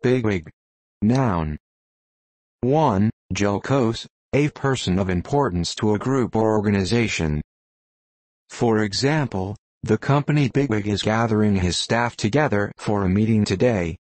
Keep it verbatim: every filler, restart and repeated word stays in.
Bigwig. Noun. one. Jocose, a person of importance to a group or organization. For example, the company bigwig is gathering his staff together for a meeting today.